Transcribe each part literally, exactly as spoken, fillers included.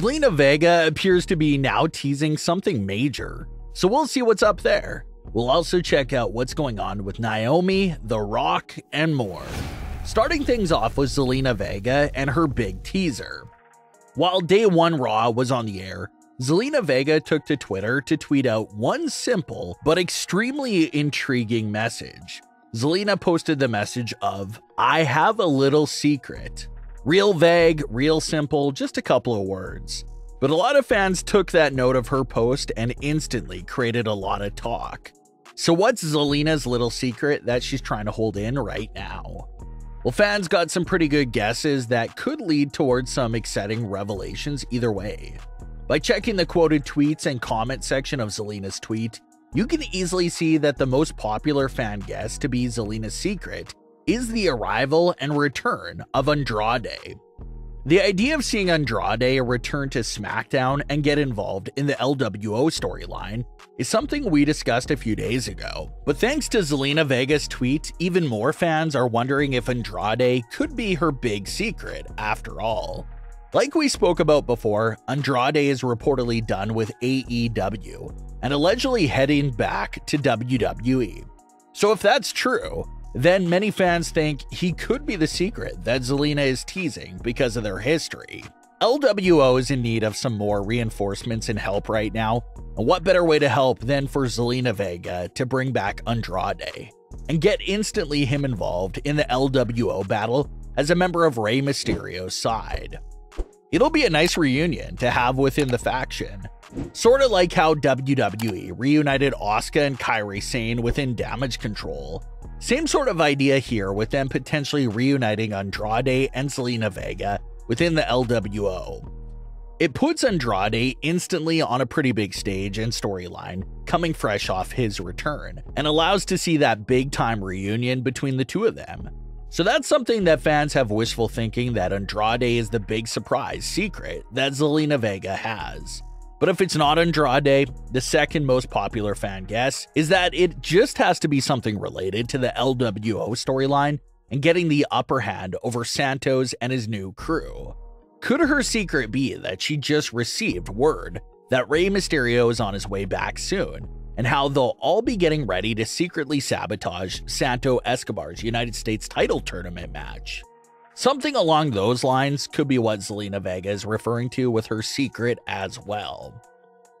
Zelina Vega appears to be now teasing something major, so we'll see what's up there. We'll also check out what's going on with Naomi, The Rock, and more. Starting things off was Zelina Vega and her big teaser. While Day one Raw was on the air, Zelina Vega took to Twitter to tweet out one simple but extremely intriguing message. Zelina posted the message of, "I have a little secret." Real vague, real simple, just a couple of words. But a lot of fans took that note of her post and instantly created a lot of talk. So what's Zelina's little secret that she's trying to hold in right now? Well, fans got some pretty good guesses that could lead towards some exciting revelations either way. By checking the quoted tweets and comment section of Zelina's tweet, you can easily see that the most popular fan guess to be Zelina's secret is the arrival and return of Andrade. The idea of seeing Andrade return to SmackDown and get involved in the L W O storyline is something we discussed a few days ago, but thanks to Zelina Vega's tweet, even more fans are wondering if Andrade could be her big secret after all. Like we spoke about before, Andrade is reportedly done with A E W and allegedly heading back to W W E. So if that's true, then many fans think he could be the secret that Zelina is teasing because of their history. L W O is in need of some more reinforcements and help right now, and what better way to help than for Zelina Vega to bring back Andrade and get instantly him involved in the L W O battle as a member of Rey Mysterio's side. It'll be a nice reunion to have within the faction, sort of like how W W E reunited Asuka and Kyrie Sane within Damage Control. Same sort of idea here with them potentially reuniting Andrade and Zelina Vega within the L W O. It puts Andrade instantly on a pretty big stage and storyline, coming fresh off his return, and allows to see that big-time reunion between the two of them. So that's something that fans have wishful thinking, that Andrade is the big surprise secret that Zelina Vega has. But if it's not Andrade, the second most popular fan guess is that it just has to be something related to the L W O storyline and getting the upper hand over Santos and his new crew. Could her secret be that she just received word that Rey Mysterio is on his way back soon, and how they'll all be getting ready to secretly sabotage Santo Escobar's United States title tournament match? Something along those lines could be what Zelina Vega is referring to with her secret as well.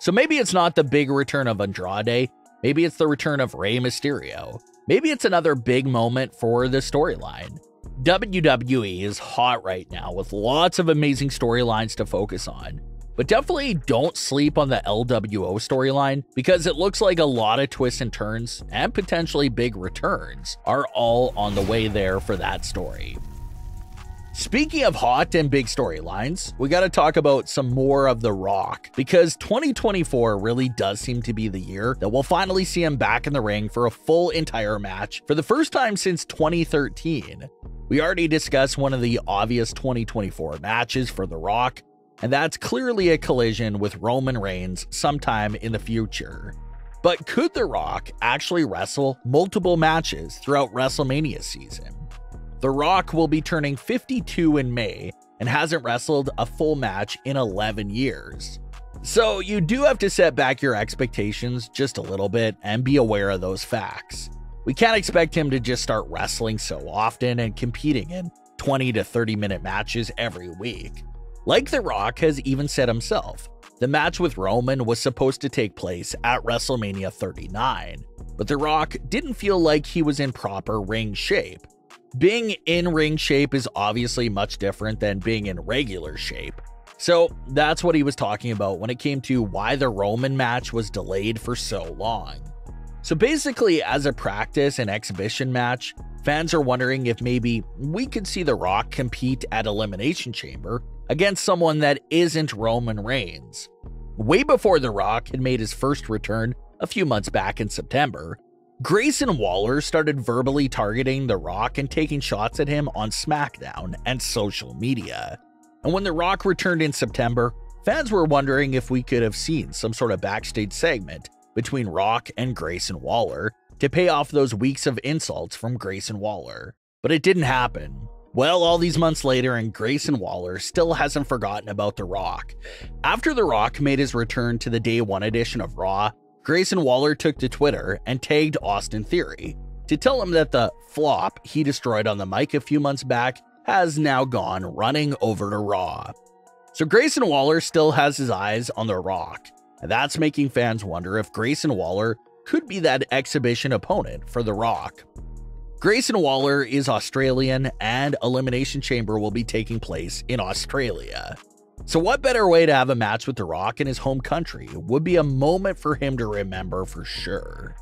So maybe it's not the big return of Andrade, maybe it's the return of Rey Mysterio, maybe it's another big moment for the storyline. W W E is hot right now with lots of amazing storylines to focus on, but definitely don't sleep on the L W O storyline because it looks like a lot of twists and turns and potentially big returns are all on the way there for that story. Speaking of hot and big storylines, we got to talk about some more of The Rock, because twenty twenty-four really does seem to be the year that we'll finally see him back in the ring for a full entire match for the first time since twenty thirteen. We already discussed one of the obvious twenty twenty-four matches for The Rock, and that's clearly a collision with Roman Reigns sometime in the future. But could The Rock actually wrestle multiple matches throughout WrestleMania season? The Rock will be turning fifty-two in May and hasn't wrestled a full match in eleven years. So you do have to set back your expectations just a little bit and be aware of those facts. We can't expect him to just start wrestling so often and competing in twenty to thirty minute matches every week. Like The Rock has even said himself, the match with Roman was supposed to take place at WrestleMania thirty-nine, but The Rock didn't feel like he was in proper ring shape. Being in ring shape is obviously much different than being in regular shape. So that's what he was talking about when it came to why the Roman match was delayed for so long. So basically, as a practice and exhibition match, fans are wondering if maybe we could see The Rock compete at Elimination Chamber against someone that isn't Roman Reigns. Way before The Rock had made his first return a few months back in September, Grayson Waller started verbally targeting The Rock and taking shots at him on SmackDown and social media. And when The Rock returned in September, fans were wondering if we could have seen some sort of backstage segment between Rock and Grayson Waller to pay off those weeks of insults from Grayson Waller. But it didn't happen. Well, all these months later, and Grayson Waller still hasn't forgotten about The Rock. After The Rock made his return to the Day one edition of Raw, Grayson Waller took to Twitter and tagged Austin Theory to tell him that the flop he destroyed on the mic a few months back has now gone running over to Raw. So Grayson Waller still has his eyes on The Rock, and that's making fans wonder if Grayson Waller could be that exhibition opponent for The Rock. Grayson Waller is Australian, and Elimination Chamber will be taking place in Australia. So what better way to have a match with The Rock in his home country would be a moment for him to remember for sure.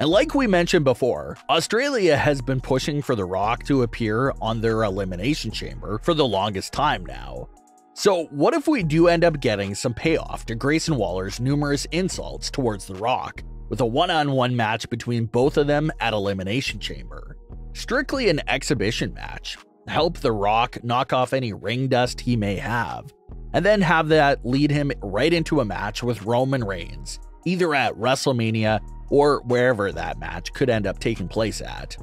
And like we mentioned before, Australia has been pushing for The Rock to appear on their Elimination Chamber for the longest time now. So what if we do end up getting some payoff to Grayson Waller's numerous insults towards The Rock, with a one-on-one match between both of them at Elimination Chamber? Strictly an exhibition match, help The Rock knock off any ring dust he may have, and then have that lead him right into a match with Roman Reigns, either at WrestleMania or wherever that match could end up taking place at.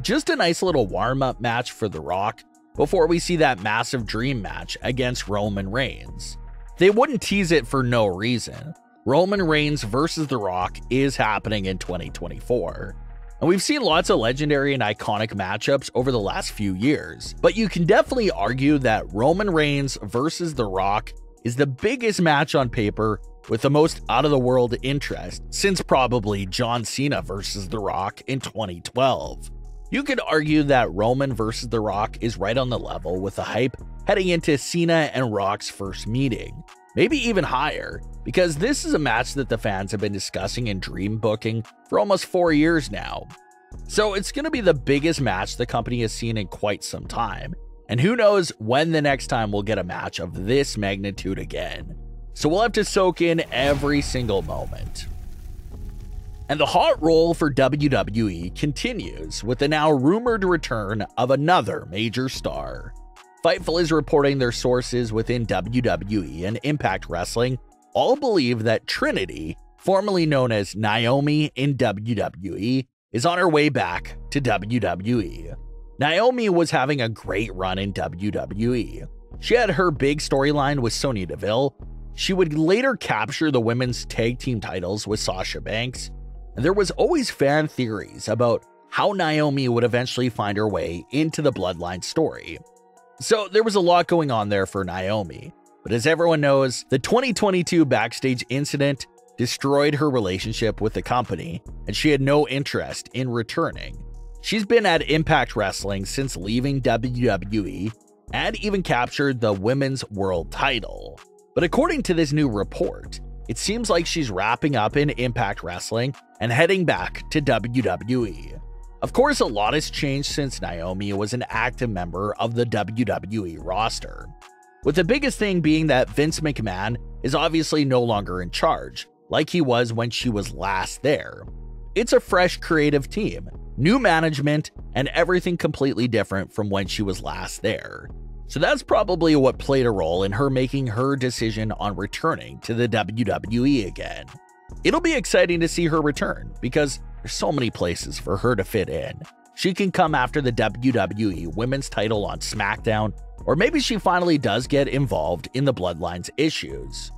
Just a nice little warm-up match for The Rock before we see that massive dream match against Roman Reigns. They wouldn't tease it for no reason. Roman Reigns versus The Rock is happening in twenty twenty-four. And we've seen lots of legendary and iconic matchups over the last few years, but you can definitely argue that Roman Reigns versus The Rock is the biggest match on paper with the most out-of-the-world interest since probably John Cena versus The Rock in twenty twelve. You could argue that Roman versus The Rock is right on the level with the hype heading into Cena and Rock's first meeting. Maybe even higher, because this is a match that the fans have been discussing and dream booking for almost four years now. So it's going to be the biggest match the company has seen in quite some time, and who knows when the next time we'll get a match of this magnitude again. So we'll have to soak in every single moment. And the hot roll for W W E continues with the now rumored return of another major star. Fightful is reporting their sources within W W E and Impact Wrestling all believe that Trinity, formerly known as Naomi in W W E, is on her way back to W W E. Naomi was having a great run in W W E. She had her big storyline with Sonya Deville. She would later capture the women's tag team titles with Sasha Banks. And there was always fan theories about how Naomi would eventually find her way into the Bloodline story. So there was a lot going on there for Naomi, but as everyone knows, the twenty twenty-two backstage incident destroyed her relationship with the company, and she had no interest in returning. She's been at Impact Wrestling since leaving W W E and even captured the Women's World title. But according to this new report, it seems like she's wrapping up in Impact Wrestling and heading back to W W E. Of course, a lot has changed since Naomi was an active member of the W W E roster, with the biggest thing being that Vince McMahon is obviously no longer in charge, like he was when she was last there. It's a fresh creative team, new management, and everything completely different from when she was last there. So that's probably what played a role in her making her decision on returning to the W W E again. It'll be exciting to see her return because there's so many places for her to fit in. She can come after the W W E women's title on SmackDown, or maybe she finally does get involved in the Bloodline's issues.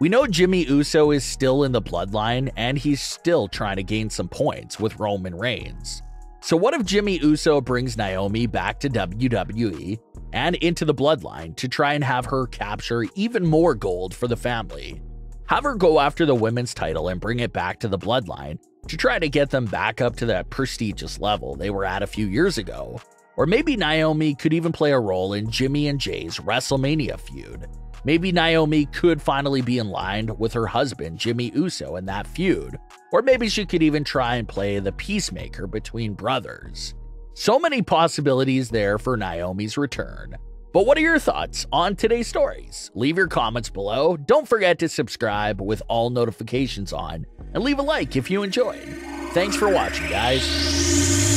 We know Jimmy Uso is still in the Bloodline, and he's still trying to gain some points with Roman Reigns. So what if Jimmy Uso brings Naomi back to W W E and into the Bloodline to try and have her capture even more gold for the family? Have her go after the women's title and bring it back to the Bloodline to try to get them back up to that prestigious level they were at a few years ago. Or maybe Naomi could even play a role in Jimmy and Jay's WrestleMania feud. Maybe Naomi could finally be in line with her husband Jimmy Uso in that feud. Or maybe she could even try and play the peacemaker between brothers. So many possibilities there for Naomi's return. But what are your thoughts on today's stories? Leave your comments below. Don't forget to subscribe with all notifications on, and leave a like if you enjoyed. Thanks for watching, guys.